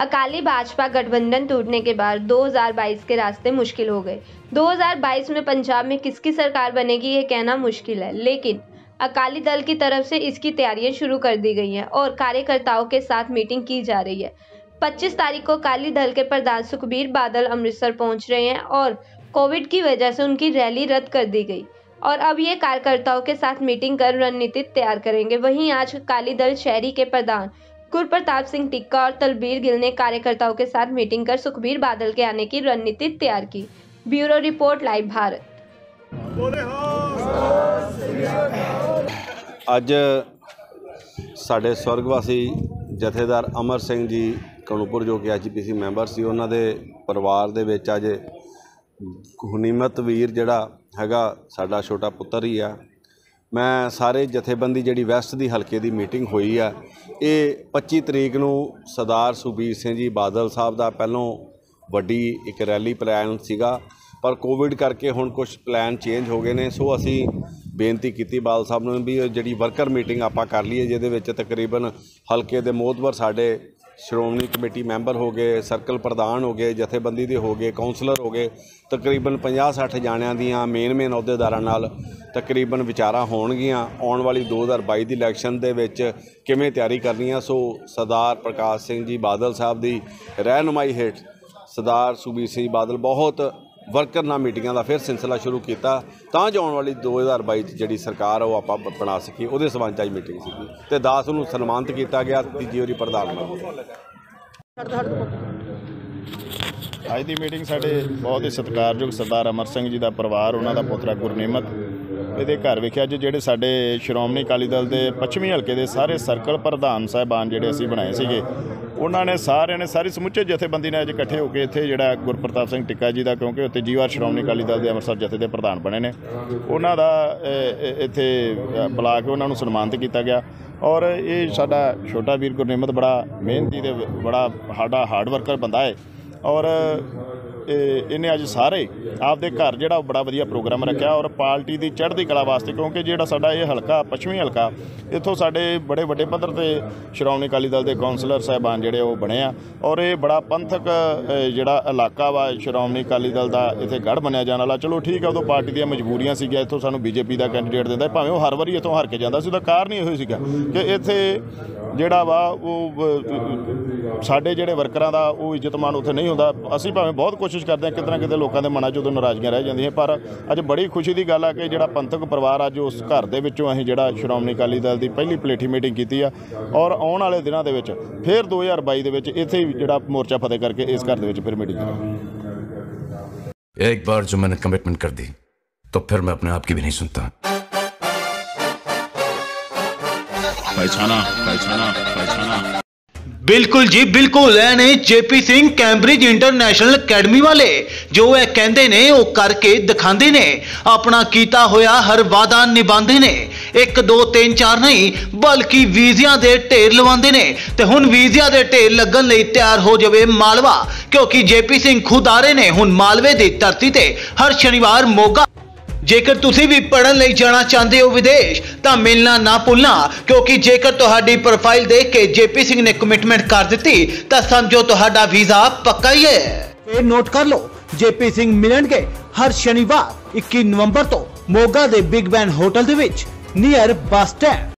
अकाली भाजपा गठबंधन टूटने के बाद 2022 के रास्ते मुश्किल हो गए। 2022 में पंजाब में किसकी सरकार बनेगी ये कहना मुश्किल है, लेकिन अकाली दल की तरफ से इसकी तैयारियां शुरू कर दी गई हैं और कार्यकर्ताओं के साथ मीटिंग की जा रही है। 25 तारीख को अकाली दल के प्रधान सुखबीर बादल अमृतसर पहुंच रहे हैं और कोविड की वजह से उनकी रैली रद्द कर दी गई और अब ये कार्यकर्ताओं के साथ मीटिंग कर रणनीति तैयार करेंगे। वहीं आज अकाली दल शहरी के प्रधान गुरप्रताप सिंह टिक्का और तलबीर गिल ने कार्यकर्ताओं के साथ मीटिंग कर सुखबीर बादल के आने की रणनीति तैयार की। Bureau report, live Bharat. आज साढ़े स्वर्गवासी जथेदार अमर सिंह जी कणुपुर जो कि एचपीसी मैंबर से उन्होंने परिवार के विच अज गुरनिमत वीर जड़ा हैगा साडा छोटा पुत्र ही है। मैं सारे जथेबंदी जी वैसट की हल्के की मीटिंग हुई है, ये 25 तरीक नू सरदार सुखबीर सिंह जी बादल साहब का पहलों वड्डी एक रैली प्लान सीगा, पर कोविड करके हुण कुछ प्लान चेंज हो गए ने। सो असी बेनती की बादल साहब ने भी जी वर्कर मीटिंग आप कर लीए, जिहदे तकरीबन हल्के के मोहतवर साढ़े श्रोमणी कमेटी मैंबर हो गए, सर्कल प्रधान हो गए, जथेबंदी के हो गए, काउंसलर हो गए, तकरीबन 50-60 जाणियां दियां मेन अहुदेदारां नाल तकरीबन विचारां होणगियां आउण वाली 2022 दी इलैक्शन दे विच किवें तैयारी करनी है। सो सरदार प्रकाश सिंह जी बादल साहब दी रहनुमाई हेठ सरदार सुखबीर सिंह बादल बहुत वर्कर नाल मीटिंगां दा फिर सिलसिला शुरू कीता तां जो आउण वाली 2022 जिहड़ी सरकार ओह आपां बना सकी, उहदे संबंध च मीटिंग सीगी ते 10 नूं सन्मानित कीता गया तीजी वारी प्रधानमंत्री। आज की मीटिंग साढ़े बहुत ही सत्कारयोग सरदार अमर सिंह जी का परिवार उन्होंने पुत्रा गुरनिमत ये घर विखे अज जोड़े साडे श्रोमणी अकाली दल के पच्छमी हल्के के सारे सर्कल प्रधान साहबान जोड़े असी बनाए थे, उन्होंने सारे ने सारी समुचे जथेबंदी ने अज इकट्ठे होकर इतने जोड़ा गुरप्रताप सिंह टिक्का जी का, क्योंकि उत्तर जी वार श्रोमणी अकाली दल के अमृतसर जथे के प्रधान बने ने, उन्होंने इतने बुला के उन्होंने सन्मानित किया गया। और ये साडा छोटा वीर गुरनिमत बड़ा मेहनती ते बड़ा साडा हार्ड वर्कर बंदा है और इन्हें अज सारे आपके घर जो बड़ा वधिया प्रोग्राम रखा और पार्टी की चढ़ती कला वास्ते, क्योंकि जोड़ा साडा ये हल्का पच्छमी हल्का इतों साडे बड़े व्डे पद्धर से श्रोमणी अकाली दल के कौंसलर साहबान जोड़े वो बने आ और ये बड़ा पंथक जोड़ा इलाका वा श्रोमणी अकाली दल का इतने गढ़ बनया जाने वाला। चलो ठीक है, उदों पार्टी दी मजबूरियां सी इतों सानूं बीजेपी का कैंडीडेट दिंदा भावें वो हर वारी इतों हार के जाता सी, उहदा कारण ही इहो सीगा कि इत्थे जोड़ा वा वो साडे जोड़े वर्करां दा वो इज्जतमान उत्थे नहीं हुंदा। असीं भावें बहुत कोशिश करते हैं कितना कितने लोगों के मनां 'च उदों नाराज़गियां रह जांदियां, पर अज बड़ी खुशी की गल है कि जोड़ा पंथक परिवार अज उस घर दे विचों असीं जोड़ा श्रोमणी अकाली दल की पहली प्लेठी मीटिंग की है और आने वाले दिनों के फिर 2022 के विच इत्थे ही जोड़ा मोर्चा फतेह करके इस घर के फिर मीटिंग करेंगे। एक बार जो मैंने कमिटमेंट कर दी तो फिर मैं अपने आप की भी नहीं सुनता। पहचाना बिल्कुल जी बिल्कुल, ऐ ने JP Singh Cambridge international academy वाले जो यह कहते ने वो करके दिखाते ने, अपना कीता होया हर वादा निभाते ने, 1 2 3 4 नहीं बल्कि वीजिया के ढेर लवाते ने। तो हुण वीजिया के ढेर लगन लई तैयार हो जावे मालवा, क्योंकि जेपी सिंह खुद आ रहे ने हुण मालवे की धरती ते हर शनिवार मोगा। जेकर तुसी भी पढ़न लई जाना चाहते हो विदेश तो मिलना ना भुलना, क्योंकि जेकर तुहाडी प्रोफाइल देख के जेपी सिंह ने कमिटमेंट कर दी तो समझो तुहाडा वीजा पक्का ही है। फिर नोट कर लो, जेपी सिंह मिलणगे हर शनिवार 21 नवंबर तो मोगा दे बिग बैन होटल दे विच नीयर बस स्टैंड।